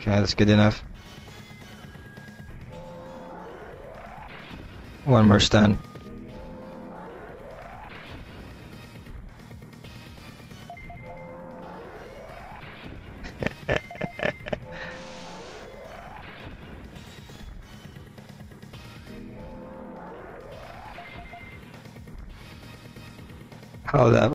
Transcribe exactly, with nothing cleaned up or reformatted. Okay, that's good enough. One more stun. Hold up.